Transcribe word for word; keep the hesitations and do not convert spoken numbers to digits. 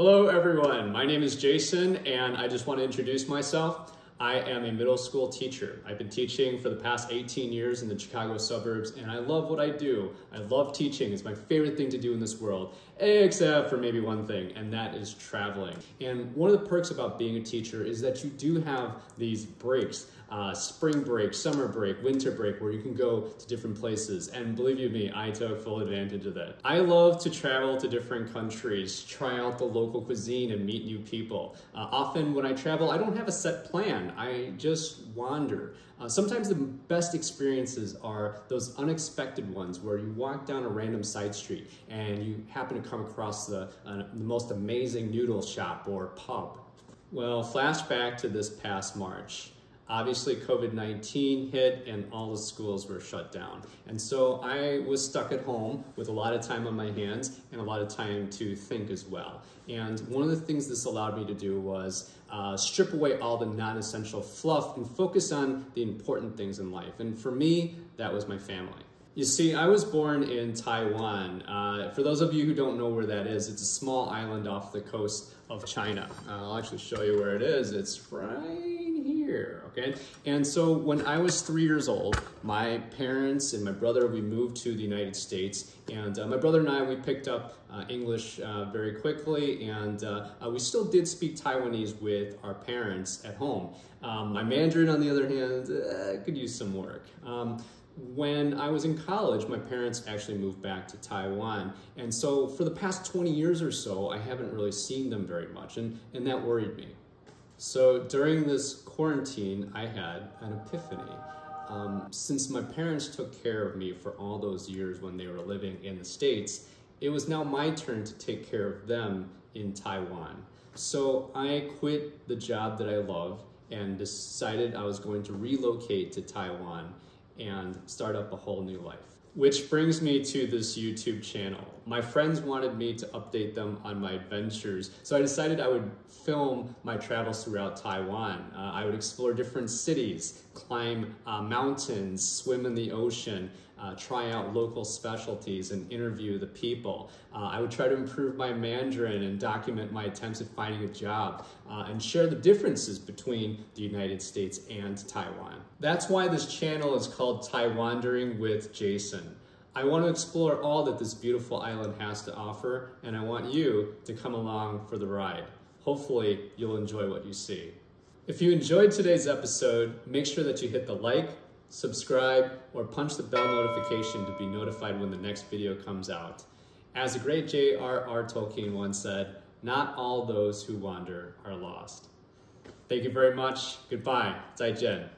Hello everyone, my name is Jason and I just want to introduce myself. I am a middle school teacher. I've been teaching for the past eighteen years in the Chicago suburbs and I love what I do. I love teaching, it's my favorite thing to do in this world, except for maybe one thing, and that is traveling. And one of the perks about being a teacher is that you do have these breaks, uh, spring break, summer break, winter break, where you can go to different places. And believe you me, I took full advantage of that. I love to travel to different countries, try out the local cuisine and meet new people. Uh, often when I travel, I don't have a set plan. I just wander. Uh, sometimes the best experiences are those unexpected ones where you walk down a random side street and you happen to come across the, uh, the most amazing noodle shop or pub. Well, flashback to this past March. Obviously, COVID nineteen hit and all the schools were shut down. And so I was stuck at home with a lot of time on my hands and a lot of time to think as well. And one of the things this allowed me to do was uh, strip away all the non-essential fluff and focus on the important things in life. And for me, that was my family. You see, I was born in Taiwan. Uh, for those of you who don't know where that is, it's a small island off the coast of China. Uh, I'll actually show you where it is. It's right here, okay? And so when I was three years old, my parents and my brother, we moved to the United States. And uh, my brother and I, we picked up uh, English uh, very quickly. And uh, uh, we still did speak Taiwanese with our parents at home. Um, my Mandarin, on the other hand, uh, could use some work. Um, When I was in college, my parents actually moved back to Taiwan. And so for the past twenty years or so, I haven't really seen them very much, and, and that worried me. So during this quarantine, I had an epiphany. Um, since my parents took care of me for all those years when they were living in the States, it was now my turn to take care of them in Taiwan. So I quit the job that I loved and decided I was going to relocate to Taiwan and start up a whole new life. Which brings me to this YouTube channel. My friends wanted me to update them on my adventures, so I decided I would film my travels throughout Taiwan. Uh, I would explore different cities, climb uh, mountains, swim in the ocean, uh, try out local specialties, and interview the people. Uh, I would try to improve my Mandarin and document my attempts at finding a job, uh, and share the differences between the United States and Taiwan. That's why this channel is called Taiwandering with Jason. I want to explore all that this beautiful island has to offer, and I want you to come along for the ride. Hopefully, you'll enjoy what you see. If you enjoyed today's episode, make sure that you hit the like, subscribe, or punch the bell notification to be notified when the next video comes out. As the great J R R Tolkien once said, "Not all those who wander are lost." Thank you very much. Goodbye. Zaijian.